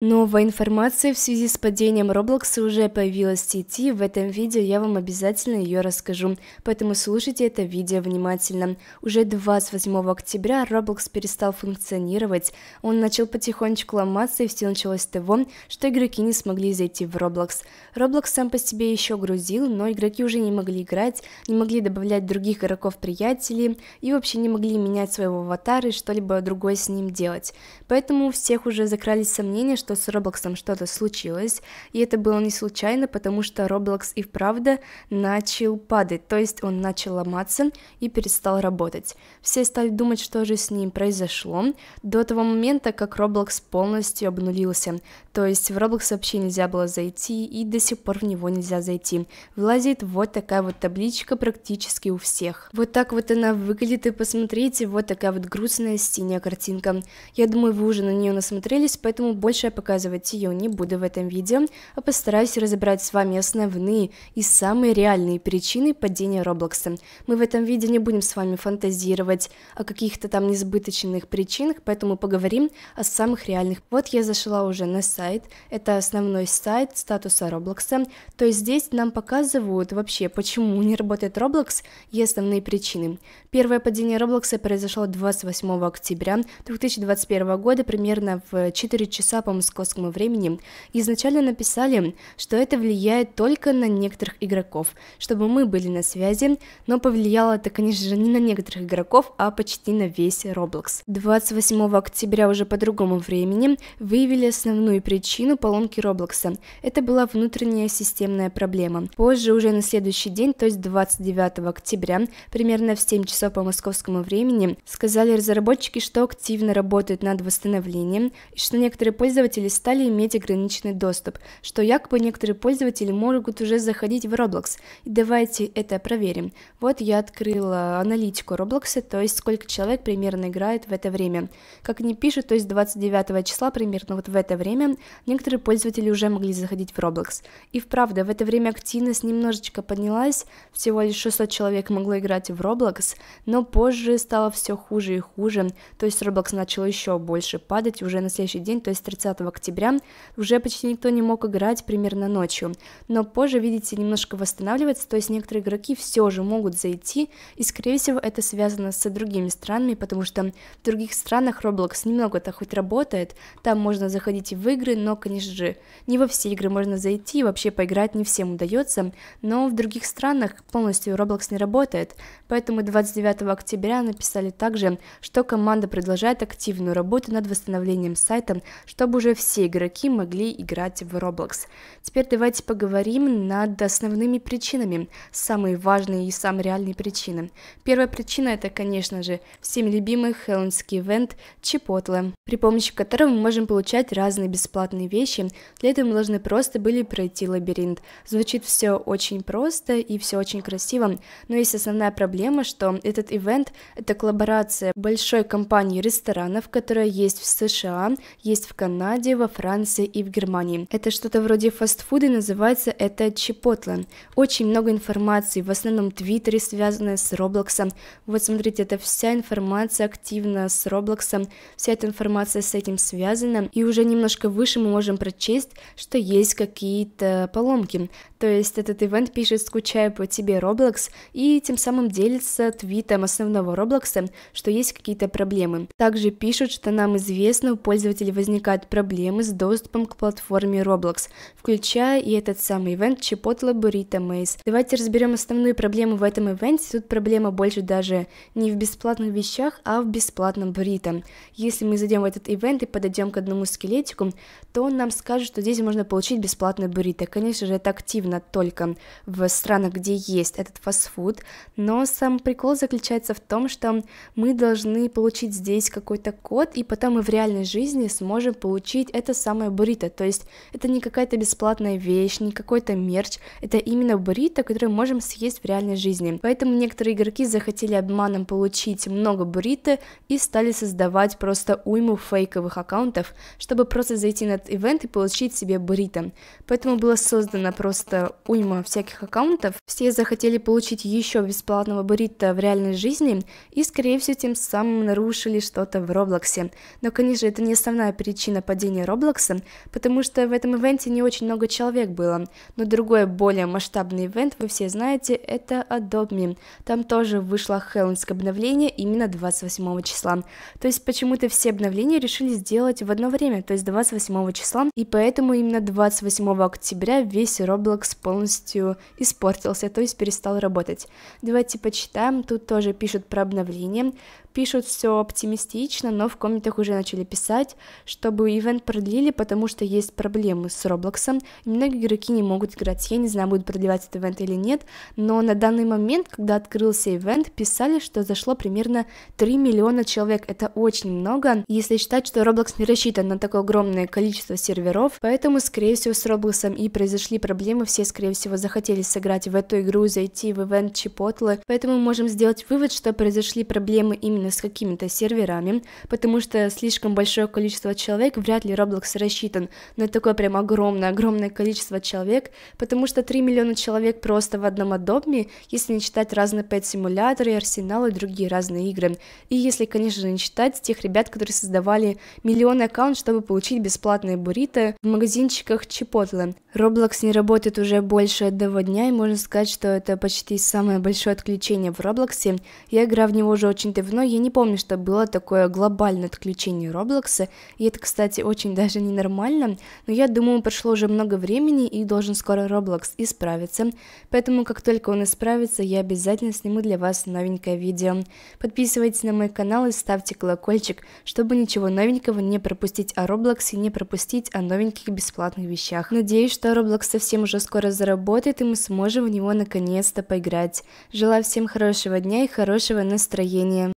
Новая информация в связи с падением Roblox уже появилась в сети, в этом видео я вам обязательно ее расскажу, поэтому слушайте это видео внимательно. Уже 28 октября Roblox перестал функционировать, он начал потихонечку ломаться, и все началось с того, что игроки не смогли зайти в Roblox. Roblox сам по себе еще грузил, но игроки уже не могли играть, не могли добавлять других игроков-приятелей и вообще не могли менять своего аватара и что-либо другое с ним делать. Поэтому у всех уже закрались сомнения, что с Роблоксом что-то случилось, и это было не случайно, потому что Roblox и правда начал падать, то есть он начал ломаться и перестал работать. Все стали думать, что же с ним произошло, до того момента, как Roblox полностью обнулился, то есть в Roblox вообще нельзя было зайти, и до сих пор в него нельзя зайти. Влазит вот такая вот табличка практически у всех. Вот так вот она выглядит, и посмотрите, вот такая вот грустная синяя картинка. Я думаю, вы уже на нее насмотрелись, поэтому больше показывать ее не буду в этом видео, а постараюсь разобрать с вами основные и самые реальные причины падения Роблокса. Мы в этом видео не будем с вами фантазировать о каких-то там несбыточных причинах, поэтому поговорим о самых реальных. Вот я зашла уже на сайт, это основной сайт статуса Роблокса, то есть здесь нам показывают вообще, почему не работает Roblox и основные причины. Первое падение Роблокса произошло 28 октября 2021 года, примерно в 4 часа по московскому времени. Изначально написали, что это влияет только на некоторых игроков, чтобы мы были на связи, но повлияло это, конечно же, не на некоторых игроков, а почти на весь Roblox. 28 октября уже по другому времени выявили основную причину поломки Роблокса. Это была внутренняя системная проблема. Позже, уже на следующий день, то есть 29 октября, примерно в 7 часов по московскому времени, сказали разработчики, что активно работают над восстановлением, и что некоторые пользователи стали иметь ограниченный доступ, что якобы некоторые пользователи могут уже заходить в Roblox. И давайте это проверим. Вот я открыла аналитику Roblox, то есть сколько человек примерно играет в это время. Как они пишут, то есть 29 числа примерно вот в это время некоторые пользователи уже могли заходить в Roblox. И вправду, в это время активность немножечко поднялась, всего лишь 600 человек могло играть в Roblox, но позже стало все хуже и хуже, то есть Roblox начал еще больше падать уже на следующий день, то есть 30 октября уже почти никто не мог играть примерно ночью, но позже, видите, немножко восстанавливается, то есть некоторые игроки все же могут зайти, и скорее всего это связано с другими странами, потому что в других странах Roblox немного-то хоть работает, там можно заходить и в игры, но, конечно же, не во все игры можно зайти, вообще поиграть не всем удается, но в других странах полностью Roblox не работает, поэтому 29 октября написали также, что команда продолжает активную работу над восстановлением сайта, чтобы уже все игроки могли играть в Roblox. Теперь давайте поговорим над основными причинами, самые важные и самые реальные причины. Первая причина — это, конечно же, всеми любимый хэллоуинский ивент Chipotle, при помощи которого мы можем получать разные бесплатные вещи, для этого мы должны просто были пройти лабиринт. Звучит все очень просто и все очень красиво, но есть основная проблема, что этот ивент — это коллаборация большой компании ресторанов, которая есть в США, есть в Канаде, во Франции и в Германии. Это что-то вроде фастфуда, и называется это Chipotle. Очень много информации, в основном в Твиттере, связанная с Роблоксом. Вот смотрите, это вся информация активна с Роблоксом, вся эта информация с этим связана, и уже немножко выше мы можем прочесть, что есть какие-то поломки. То есть этот ивент пишет «Скучаю по тебе, Roblox», и тем самым делится твитом основного Роблокса, что есть какие-то проблемы. Также пишут, что нам известно, у пользователей возникают проблемы с доступом к платформе Roblox, включая и этот самый ивент Chipotle Burrito Maze. Давайте разберем основную проблему в этом ивенте. Тут проблема больше даже не в бесплатных вещах, а в бесплатном буррито. Если мы зайдем в этот ивент и подойдем к одному скелетику, то он нам скажет, что здесь можно получить бесплатное буррито. Конечно же, это активно только в странах, где есть этот фастфуд, но сам прикол заключается в том, что мы должны получить здесь какой-то код, и потом мы в реальной жизни сможем получить это самое буррито, то есть это не какая-то бесплатная вещь, не какой-то мерч, это именно буррито, которое можем съесть в реальной жизни. Поэтому некоторые игроки захотели обманом получить много буррито и стали создавать просто уйму фейковых аккаунтов, чтобы просто зайти на этот ивент и получить себе буррито. Поэтому было создано просто появится уйма всяких аккаунтов, все захотели получить еще бесплатного буррито в реальной жизни и, скорее всего, тем самым нарушили что-то в Роблоксе. Но, конечно, это не основная причина падения Роблокса, потому что в этом ивенте не очень много человек было. Но другой, более масштабный ивент, вы все знаете, это Adopt Me. Там тоже вышло хэллоуинское обновление именно 28 числа. То есть почему-то все обновления решили сделать в одно время, то есть 28 числа, и поэтому именно 28 октября весь Roblox полностью испортился, то есть перестал работать. Давайте почитаем, тут тоже пишут про обновление, пишут все оптимистично, но в комментах уже начали писать, чтобы ивент продлили, потому что есть проблемы с Роблоксом, и многие игроки не могут играть. Я не знаю, будут продлевать этот ивент или нет, но на данный момент, когда открылся ивент, писали, что зашло примерно 3 миллиона человек, это очень много, если считать, что Roblox не рассчитан на такое огромное количество серверов, поэтому, скорее всего, с Роблоксом и произошли проблемы, все, скорее всего, захотели сыграть в эту игру, зайти в ивент Chipotle, поэтому мы можем сделать вывод, что произошли проблемы именно с какими-то серверами, потому что слишком большое количество человек, вряд ли Roblox рассчитан на такое прям огромное-огромное количество человек, потому что 3 миллиона человек просто в одном Adopt Me, если не считать разные пэт-симуляторы, арсеналы и другие разные игры. И если, конечно же, не считать тех ребят, которые создавали миллионный аккаунт, чтобы получить бесплатные буррито в магазинчиках Chipotle. Roblox не работает уже больше 1 дня, и можно сказать, что это почти самое большое отключение в Роблоксе. Я играю в него уже очень давно, я не помню, что было такое глобальное отключение Роблокса, и это, кстати, очень даже ненормально, но я думаю, прошло уже много времени, и должен скоро Роблокс исправиться, поэтому как только он исправится, я обязательно сниму для вас новенькое видео. Подписывайтесь на мой канал и ставьте колокольчик, чтобы ничего новенького не пропустить о Роблоксе, не пропустить о новеньких бесплатных вещах. Надеюсь, что Роблокс совсем уже скоро заработает, и мы сможем в него наконец-то поиграть. Желаю всем хорошего дня и хорошего настроения.